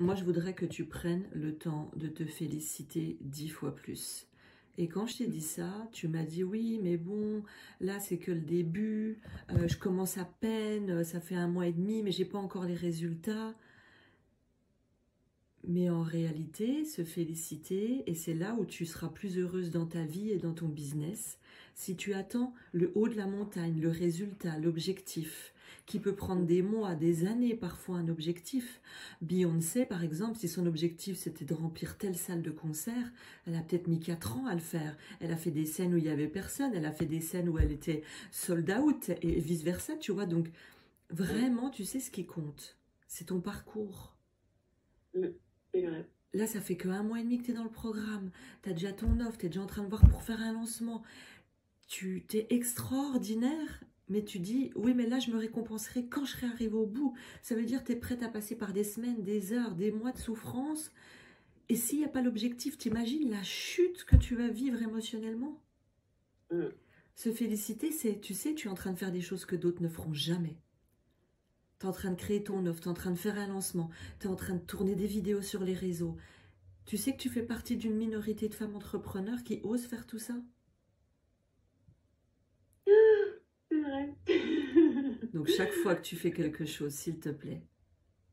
Moi, je voudrais que tu prennes le temps de te féliciter 10 fois plus. Et quand je t'ai dit ça, tu m'as dit, oui, mais bon, là, c'est que le début, je commence à peine, ça fait 1 mois et demi, mais j'ai pas encore les résultats. Mais en réalité, se féliciter, et c'est là où tu seras plus heureuse dans ta vie et dans ton business, si tu attends le haut de la montagne, le résultat, l'objectif, qui peut prendre des mois, des années parfois un objectif. Beyoncé, par exemple, si son objectif c'était de remplir telle salle de concert, elle a peut-être mis 4 ans à le faire. Elle a fait des scènes où il n'y avait personne, elle a fait des scènes où elle était sold out, et vice-versa, tu vois. Donc, vraiment, tu sais ce qui compte, c'est ton parcours. Là, ça fait que 1 mois et demi que tu es dans le programme. Tu as déjà ton offre, tu es déjà en train de voir pour faire un lancement. Tu t'es extraordinaire, mais tu dis, oui, mais là, je me récompenserai quand je serai arrivée au bout. Ça veut dire que tu es prête à passer par des semaines, des heures, des mois de souffrance. Et s'il n'y a pas l'objectif, t'imagines la chute que tu vas vivre émotionnellement. Se féliciter, c'est, tu sais, tu es en train de faire des choses que d'autres ne feront jamais. Tu es en train de créer ton offre, tu es en train de faire un lancement, tu es en train de tourner des vidéos sur les réseaux. Tu sais que tu fais partie d'une minorité de femmes entrepreneurs qui osent faire tout ça. C'est vrai. Donc chaque fois que tu fais quelque chose, s'il te plaît,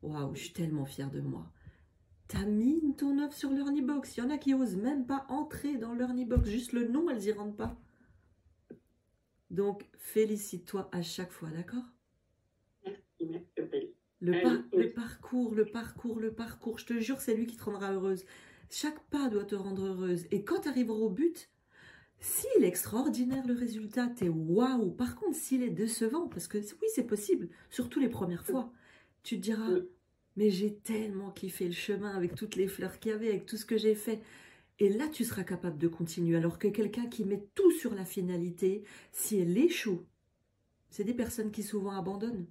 waouh, je suis tellement fière de moi. T'as mis ton offre sur l'Earny Box. Il y en a qui osent même pas entrer dans l'Earny Box, juste le nom, elles y rentrent pas. Donc félicite-toi à chaque fois, d'accord? Le parcours, je te jure, c'est lui qui te rendra heureuse. Chaque pas doit te rendre heureuse. Et quand tu arriveras au but, s'il est extraordinaire le résultat, t'es waouh. Par contre, s'il est décevant, parce que oui, c'est possible, surtout les premières fois, tu te diras, mais j'ai tellement kiffé le chemin avec toutes les fleurs qu'il y avait, avec tout ce que j'ai fait. Et là, tu seras capable de continuer. Alors que quelqu'un qui met tout sur la finalité, si elle échoue, c'est des personnes qui souvent abandonnent.